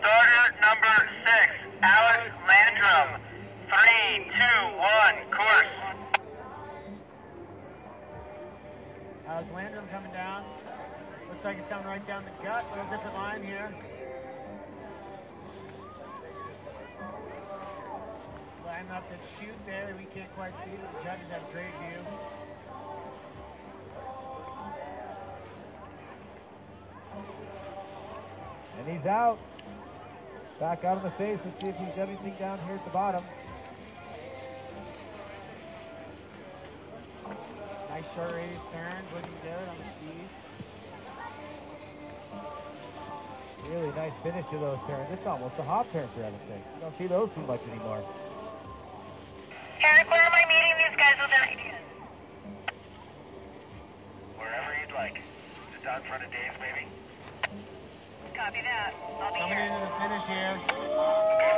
Starter number 6, Alex Landrum. 3, 2, 1, course. Alex Landrum coming down. Looks like he's coming right down the gut. A little different line here. Line up and shoot there. We can't quite see it. The judges have a great view. And he's out. Back out of the face. Let's see if he's everything down here at the bottom. Nice short raise turns, looking good on the skis. Really nice finish to those turns. It's almost a hop turn for everything. You don't see those too much anymore. Eric, where am I meeting these guys with their ideas? Wherever you'd like. Just out in front of Dave, maybe. Copy that. I'll be coming here. Into the finish here.